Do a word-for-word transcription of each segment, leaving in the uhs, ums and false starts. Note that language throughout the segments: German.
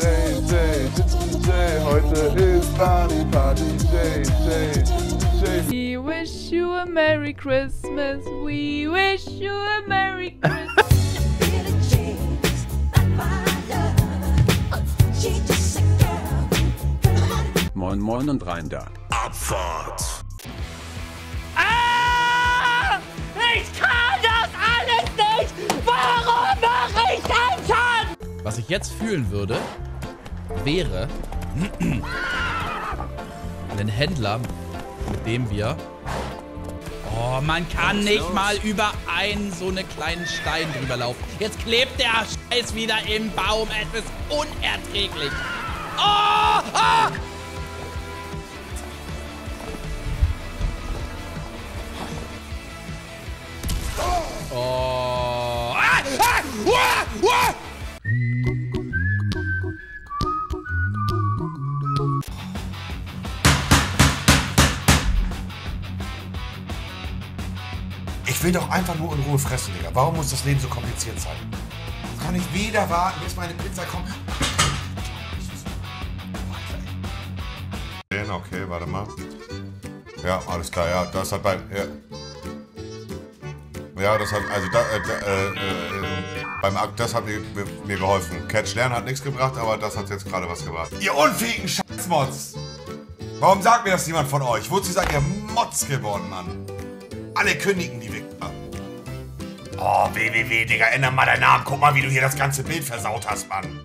Jay, Jay, Jay, heute ist Party, Party, Jay, Jay, Jay. We wish you a Merry Christmas, we wish you a Merry Christmas. Moin, moin und rein da. Abfahrt! Ah! Ich kann das alles nicht! Warum mache ich einen Schaden? Was ich jetzt fühlen würde, wäre einen Händler, mit dem wir... Oh, man kann nicht los? mal über einen so einen kleinen Stein drüber laufen. Jetzt klebt der Scheiß wieder im Baum. Es ist unerträglich. Oh! Oh! Oh. Ah, ah, ah, ah. Ich will doch einfach nur in Ruhe fressen, Digga. Warum muss das Leben so kompliziert sein? Das kann ich wieder warten, bis meine Pizza kommt. Okay, warte mal. Ja, alles klar, ja, das hat bei... Ja. Ja, das hat, also da, äh, äh, äh, beim Akt, das hat mir, mir, mir geholfen. Catch lernen hat nichts gebracht, aber das hat jetzt gerade was gebracht. Ihr unfähigen Scheißmods! Warum sagt mir das niemand von euch? Wozu seid ihr Mods geworden, Mann? Alle kündigen die weg. Oh, W W W, Digga, ändere mal deinen Namen. Guck mal, wie du hier das ganze Bild versaut hast, Mann.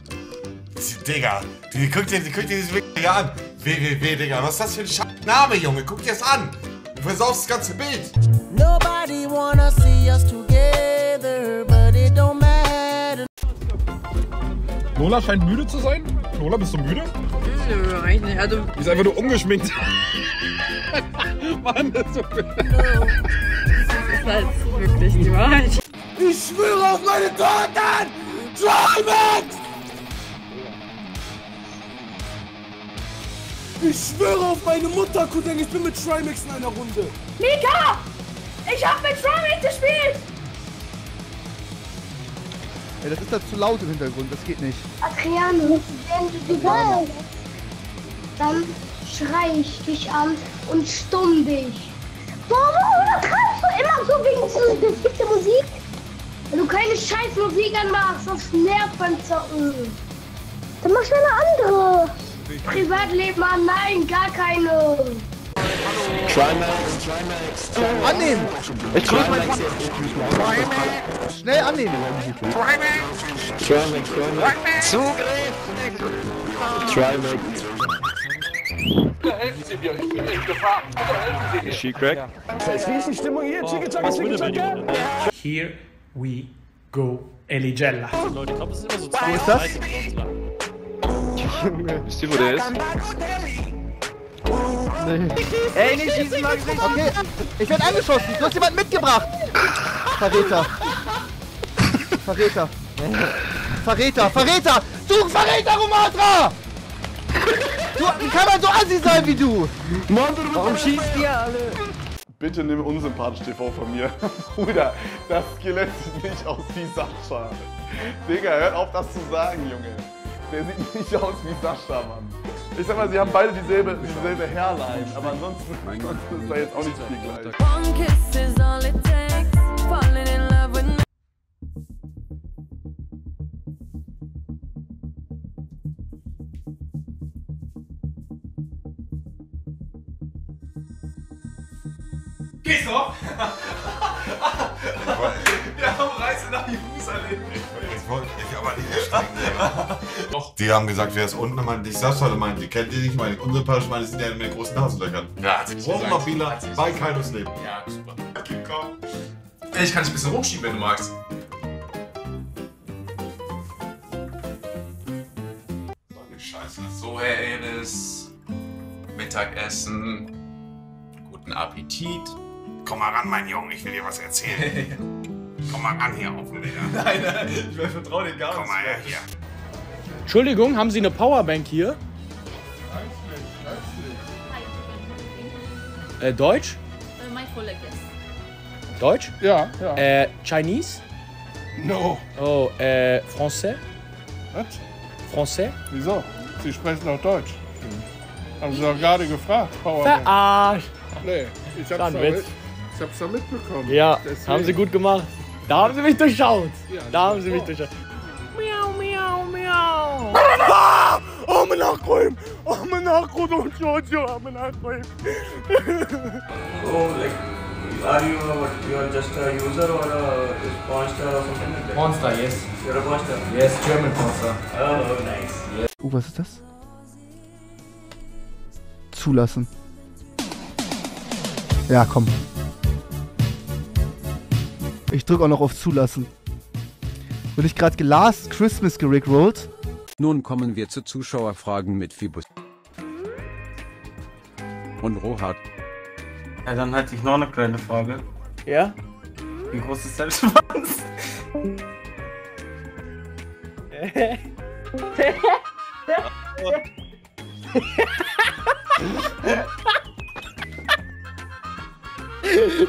Digga, die, guck dir, die, guck dir dieses Weg hier an. W W W, Digga, was ist das für ein Scheißname, Junge? Guck dir das an. Du versaust das ganze Bild. Nobody wanna see us together, but it don't matter. Lola scheint müde zu sein. Lola, bist du müde? Nö, eigentlich nicht. Also die ist einfach nur ungeschminkt. Mann, das ist so blöd. Das ist halt wirklich die Wahrheit. Ich schwöre auf meine Toten! Trymacs! Ich schwöre auf meine Mutter, Cousin, ich bin mit Trymacs in einer Runde. Mika! Ich hab mit Trymacs gespielt! Ja, das ist da zu laut im Hintergrund, das geht nicht. Adrian, wenn du willst, dann schrei ich dich an und stumm dich. Warum kannst du immer so wegen so bestimmter Musik? Wenn du keine scheiß Musik anmachst, das nervt beim Zocken. Dann machst du eine andere. Privatleben an, nein, gar keine. Trymacs, Trymacs, Trymacs. Annehmen! Ich grüße meinen Vater. Trymacs! Schnell annehmen! Trymacs! Trymacs, Trymacs! Zugriff! Trymacs! Helfen Sie mir, ich bin in Gefahr! Helfen Sie mir! She-Crack? Wie ist die Stimmung hier? Chicka-Chacka, Chicka-Chacka! Here we go, Eligella. Leute, ich glaube, es ist immer so zwei. Wo ist das? Wisst ihr, wo der ist? Nee. Ey, nicht schießen, Max! Okay, ich werd angeschossen! Du hast jemanden mitgebracht! Verräter! Verräter! Verräter! Verräter! Du Verräter, Romatra! Wie kann man so assi sein wie du? Mann, du warum schießt ihr alle? Bitte nimm unsympathisch T V von mir. Bruder, das Skelett sieht nicht aus wie Sascha. Digga, hört auf das zu sagen, Junge. Der sieht nicht aus wie Sascha, Mann. Ich sag mal, sie haben beide dieselbe, dieselbe Hairline, aber ansonsten, ansonsten ist da jetzt auch nicht viel gleich. Gehst du? Wir haben Reise nach Jerusalem. Jetzt wollte ich aber nicht erschrecken. Doch. Die haben gesagt, wer ist unten? Meinte ich, Sascha, meinte die kennt die nicht, meine ich, unsere Pasch, meine ich, sind ja mit großen Nasenlöchern. Ja, hat sich gesagt. Mobila, bei Kaidos Leben. Ja, super. Okay, komm. Ich kann dich ein bisschen hochschieben, wenn du magst. Meine Scheiße. So, Herr Enes. Mittagessen. Guten Appetit. Komm mal ran, mein Junge, ich will dir was erzählen. Komm mal ran hier auf den Leder. Nein, nein, ich vertraue dir gar nicht. Komm mal her, hier. Entschuldigung, haben Sie eine Powerbank hier? Äh, Deutsch? My colleague, yes. Deutsch? Ja, ja. Äh, Chinese? No. Oh, äh, Français? Was? Français? Wieso? Sie sprechen auch Deutsch. Mhm. Haben Sie doch gerade gefragt, Powerbank. Verarscht! Nee, ich hab's, doch, mit, ich hab's doch mitbekommen. Ja, deswegen. Haben Sie gut gemacht. Da haben Sie mich durchschaut. Ja, da haben Sie mich durchschaut. Miau, miau, miau. Oh, mein Nachgrün. Oh, mein Nachgrün. Oh, mein Nachgrün. Oh, like, are you, you are just a user or a porn star or something like that? Porn star, yes. You're a porn star? Yes, German porn star. Oh, nice. Yes. Oh, was ist das? Zulassen. Ja, komm. Ich drück auch noch auf Zulassen. Wurde ich gerade gelast Christmas gerickrollt? Nun kommen wir zu Zuschauerfragen mit Fibii und Rohat. Ja, dann hatte ich noch eine kleine Frage. Ja? Wie groß ist der Schwanz?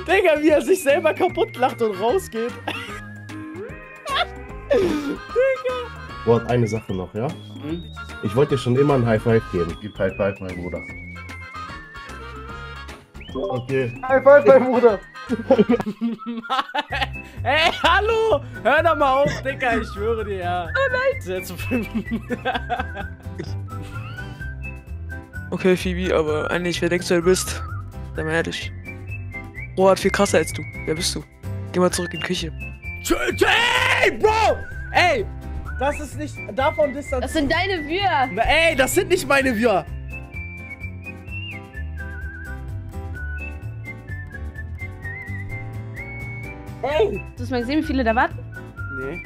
Digga, wie er sich selber kaputt lacht und rausgeht. Digga. Boah, eine Sache noch, ja? Mhm. Ich wollte dir schon immer ein High Five geben. Gib High Five, mein Bruder. Okay. High Five, mein Bruder. Ey, hallo! Hör doch mal auf, Digga, ich schwöre dir, ja. Oh nein! Sehr zufrieden. Okay, Fibii, aber eigentlich, wer denkst du, du bist? Sei mal ehrlich. Bro hat viel krasser als du. Wer bist du? Geh mal zurück in die Küche. Ey, Bro! Ey, das ist nicht... Davon distanziert. Das sind deine Viewer. Na, ey, das sind nicht meine Viewer. Ey. Hast du mal gesehen, wie viele da warten? Nee.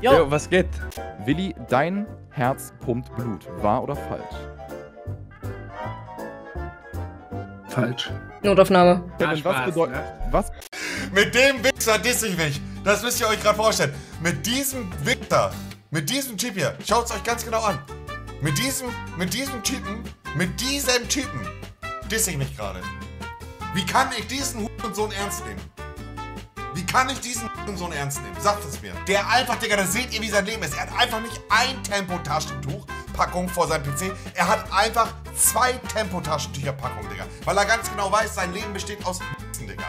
Jo, Yo, was geht? Willi, dein... Herz pumpt Blut. Wahr oder falsch? Falsch. Notaufnahme. Ja, was Spaß, bedeutet... Ne? Was? Mit dem Wichser disse ich mich. Das müsst ihr euch gerade vorstellen. Mit diesem Wichser, mit diesem Typ hier. Schaut es euch ganz genau an. Mit diesem, mit diesem Typen, mit diesem Typen disse ich mich gerade. Wie kann ich diesen Hurensohn ernst nehmen? Wie kann ich diesen so ernst nehmen? Sagt es mir. Der einfach, Digga, das seht ihr, wie sein Leben ist. Er hat einfach nicht ein Tempo-Taschentuch-Packung vor seinem P C. Er hat einfach zwei Tempo-Taschentücher-Packungen, Digga. Weil er ganz genau weiß, sein Leben besteht aus Digga.